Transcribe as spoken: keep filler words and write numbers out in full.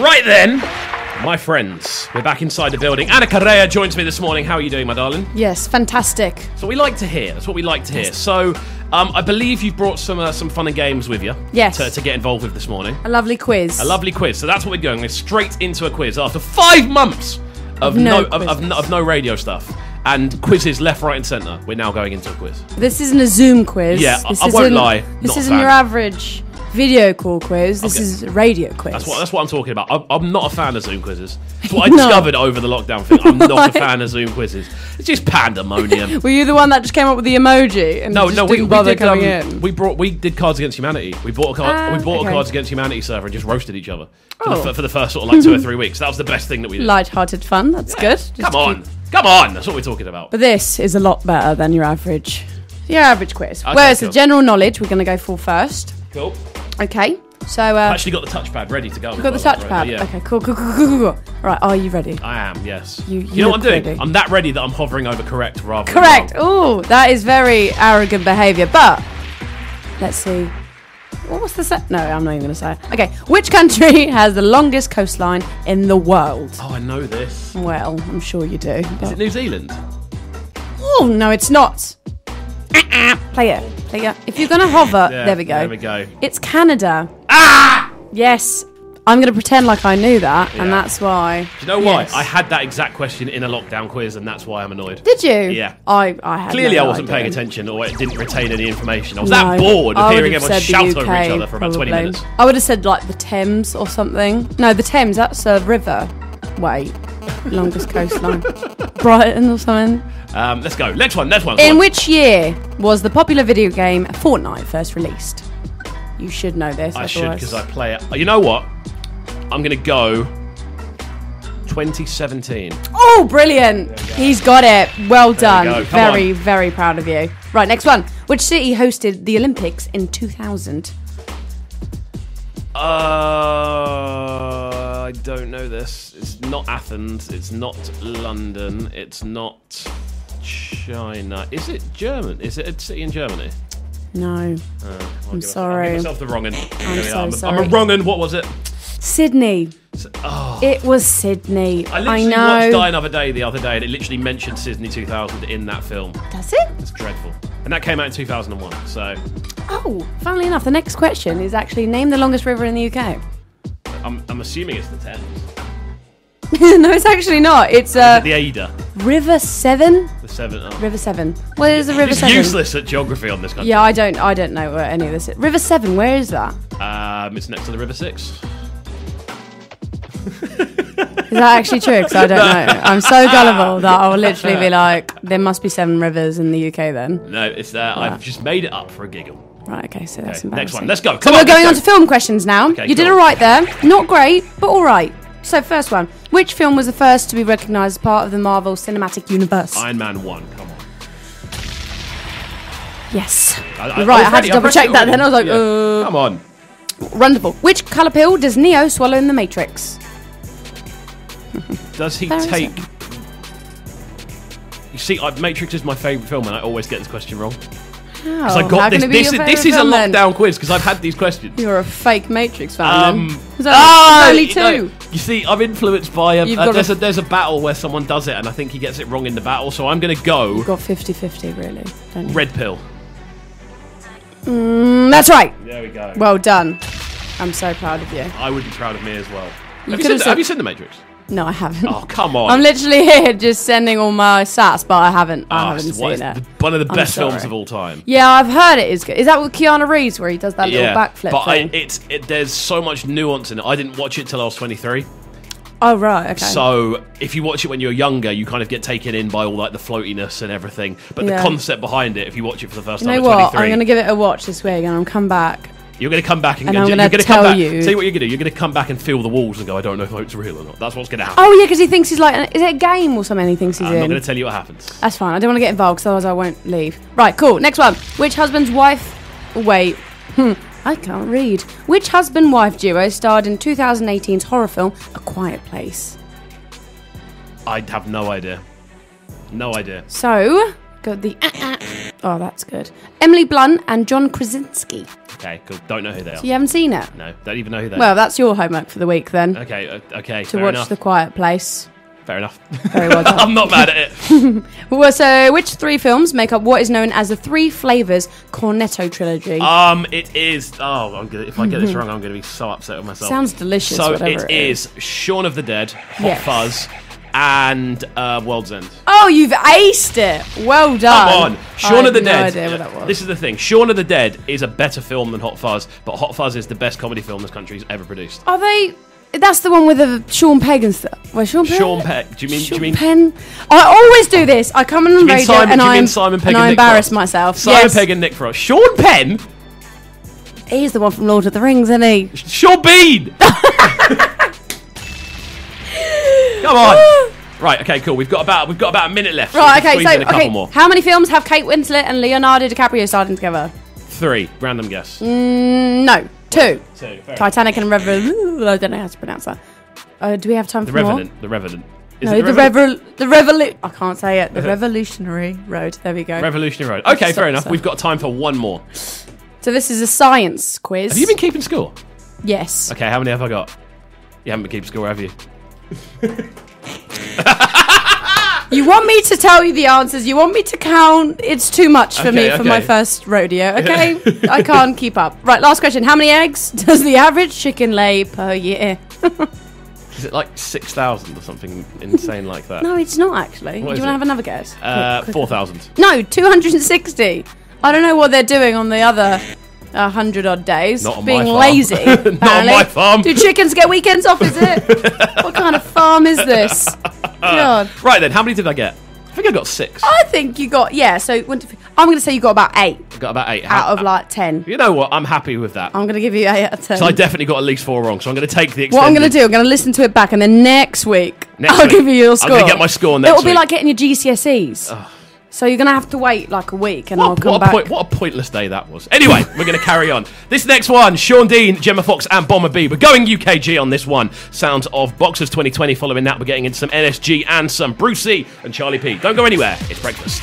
Right then, my friends, we're back inside the building. Anna Correia joins me this morning. How are you doing, my darling? Yes, fantastic. So we like to hear. That's what we like to hear. So um, I believe you've brought some uh, some fun and games with you. Yes. To, to get involved with this morning. A lovely quiz. A lovely quiz. So that's what we're doing. We're straight into a quiz after five months of no no, of, of, of no radio stuff. And quizzes left, right and centre. We're now going into a quiz. This isn't a Zoom quiz. Yeah, this I, I won't lie. This isn't your average video call quiz. This okay. is a radio quiz. That's what, that's what I'm talking about. I'm, I'm not a fan of Zoom quizzes. That's what I no. discovered over the lockdown thing. I'm not a fan of Zoom quizzes. It's just pandemonium. Were you the one that just came up with the emoji? And no, just no, we, didn't bother we did. Coming um, in? We brought, we did Cards Against Humanity. We bought a card, uh, we bought okay. a Cards Against Humanity server and just roasted each other for, oh. the, for the first sort of like two or three weeks. That was the best thing that we did. Light-hearted fun. That's yeah. good. Just Come on. Keep... Come on, that's what we're talking about. But this is a lot better than your average, your average quiz. Okay, Whereas cool. the general knowledge, we're going to go for first. Cool. Okay, so uh, I've actually got the touchpad ready to go. You've got the touchpad. Right yeah. Okay, cool, cool, cool, cool, cool. Right, are you ready? I am. Yes. You, you, you know what I'm doing? Ready. I'm that ready that I'm hovering over correct rather. Correct. Than wrong. Ooh, that is very arrogant behaviour. But let's see. What was the set? No, I'm not even going to say it. Okay, which country has the longest coastline in the world? Oh, I know this. Well, I'm sure you do. Is it New Zealand? Oh, no, it's not. Uh-uh. Play it. Play it. If you're going to hover... Yeah, there we go. There we go. It's Canada. Ah! Yes. I'm going to pretend like I knew that, yeah. and that's why... Do you know why? Yes. I had that exact question in a lockdown quiz, and that's why I'm annoyed. Did you? Yeah. I, I had Clearly, no I wasn't idea. paying attention, or I didn't retain any information. I was no, that bored of hearing everyone shout over each other for about probably. twenty minutes. I would have said, like, the Thames or something. No, the Thames, that's a river. Wait. Longest coastline. Brighton or something. Um, let's go. Next one, next one. In which year was the popular video game Fortnite first released? You should know this. I, I should, because I play it. Oh, you know what? I'm going to go twenty seventeen. Oh, brilliant. Go. He's got it. Well there done. We very, on. very proud of you. Right, next one. Which city hosted the Olympics in two thousand? Uh, I don't know this. It's not Athens. It's not London. It's not China. Is it German? Is it a city in Germany? No. Uh, I'm sorry. I gave myself the wrong end. I'm, so I'm, sorry. I'm a wrong end. What was it? Sydney. Oh. It was Sydney. I literally I know. watched Die Another Day the other day, and it literally mentioned Sydney two thousand in that film. Does it? It's dreadful. And that came out in two thousand one, so... Oh, funnily enough, the next question is actually, name the longest river in the U K. I'm, I'm assuming it's the Thames. No, it's actually not. It's uh, it the Ada. River Severn. The Severn. Oh. River Severn. Where is the River Severn? It's useless at geography on this country. Yeah, I don't, I don't know where any of this is. River Severn. Where is that? Um, it's next to the River Six. Is that actually true? Because I don't know. I'm so gullible that I'll literally be like, there must be seven rivers in the U K then. No, it's that. Uh, I've just made it up for a giggle. Right, okay, so that's okay, embarrassing. Next one, let's go. Come so on, we're going go. on to film questions now. Okay, you cool. did all right there. Not great, but all right. So, first one. Which film was the first to be recognised as part of the Marvel Cinematic Universe? Iron Man one, come on. Yes. I, I, You're right, I, I had ready, to double check that then. I was like, yeah. uh... Come on. Wonderful. Which colour pill does Neo swallow in The Matrix? Does he Fair take... You see, I, Matrix is my favourite film and I always get this question wrong. Because I got this. This, this is a lockdown then? quiz because I've had these questions. You're a fake Matrix fan. Um, then. Oh, only two. You, know, you see, I'm influenced by a, uh, there's a. There's a battle where someone does it, and I think he gets it wrong in the battle. So I'm going to go. You've got fifty fifty, really. Don't you? Red pill. Mm, that's right. There we go. Well done. I'm so proud of you. I would be proud of me as well. You have, you seen, said, have you seen The Matrix? No, I haven't. Oh, come on. I'm literally here just sending all my sats, but I haven't. I oh, haven't seen it. The, one of the I'm best sorry. films of all time. Yeah, I've heard it is good. Is that with Keanu Reeves where he does that yeah, little backflip but thing? I, it's, it, there's so much nuance in it. I didn't watch it till I was twenty-three. Oh, right, okay. So if you watch it when you're younger, you kind of get taken in by all like the floatiness and everything. But yeah. the concept behind it, if you watch it for the first you time know at what? twenty-three... I'm going to give it a watch this week and I'll come back. You're going to come back and, and I'm going to tell back, you. See what you're going to do. You're going to come back and feel the walls and go, I don't know if it's real or not. That's what's going to happen. Oh, yeah, because he thinks he's like, is it a game or something he thinks he's I'm in? I'm not going to tell you what happens. That's fine. I don't want to get involved because otherwise I won't leave. Right, cool. Next one. Which husband's wife... Wait. Hmm. I can't read. Which husband-wife duo starred in two thousand eighteen's horror film, A Quiet Place? I have no idea. No idea. So... Go the ah, ah. Oh, that's good. Emily Blunt and John Krasinski. Okay, cool. Don't know who they are. So you haven't seen it? No, don't even know who they are. Well, that's your homework for the week then. Okay, uh, okay. To watch enough. The Quiet Place. Fair enough. Very well done. I'm not mad at it. Well, so which three films make up what is known as the Three Flavours Cornetto Trilogy? Um, it is. Oh, I'm gonna, if I get this wrong, I'm going to be so upset with myself. Sounds delicious. So whatever it, it is. is Shaun of the Dead, Hot yes. Fuzz, and uh, World's End. Oh, you've aced it. Well done. Come on. Shaun of the Dead. I have no idea what that was. This is the thing. Shaun of the Dead is a better film than Hot Fuzz, but Hot Fuzz is the best comedy film this country's ever produced. Are they? That's the one with the Sean Pegg and stuff. Where Sean Pegg? Sean Pegg. Do you mean? Sean do you mean? Penn. I always do this. I come in on radio Simon, and I Simon Pegg and, and I embarrass myself. Simon yes. Pegg and Nick Frost. Sean Penn. He's the one from Lord of the Rings, isn't he? Sean Bean. Come on. Right. Okay. Cool. We've got about we've got about a minute left. Right. So okay. So okay. More. How many films have Kate Winslet and Leonardo DiCaprio starred in together? Three. Random guess. Mm, no. Two. Two. Titanic and Revenant. I don't know how to pronounce that. Uh, do we have time the for Revenant, more? The Revenant. Is no, it the, the Revenant. The Revolution. I can't say it. The Revolutionary Road. There we go. Revolutionary Road. Okay, fair enough. So. We've got time for one more. So this is a science quiz. Have you been keeping score? Yes. Okay, how many have I got? You haven't been keeping score, have you? You want me to tell you the answers. You want me to count. It's too much for okay, me okay. for my first rodeo. Okay, I can't keep up. Right, last question. How many eggs does the average chicken lay per year? Is it like six thousand or something insane like that? No, it's not actually. What Do you want to have another guess? Uh, four thousand. No, two hundred sixty. I don't know what they're doing on the other one hundred odd days. Not on Being my farm. lazy, apparently. Not on my farm. Do chickens get weekends off, is it? What kind of farm is this? Uh, right then, how many did I get? I think I got six. I think you got, yeah, so one, two, three, I'm going to say you got about eight. I got about eight. Out how, of like ten. You know what? I'm happy with that. I'm going to give you eight out of ten. So I definitely got at least four wrong, so I'm going to take the extended. What I'm going to do, I'm going to listen to it back, and then next week, next I'll week, give you your score. I'm going to get my score next week. It'll be week. like getting your G C S Es. Oh. So you're going to have to wait like a week, and what, I'll come what back. A point, what a pointless day that was. Anyway, we're going to carry on. This next one, Sean Dean, Gemma Fox, and Bomber B. We're going U K G on this one. Sounds of Boxers twenty twenty. Following that, we're getting into some N S G and some Brucey and Charlie P. Don't go anywhere. It's breakfast.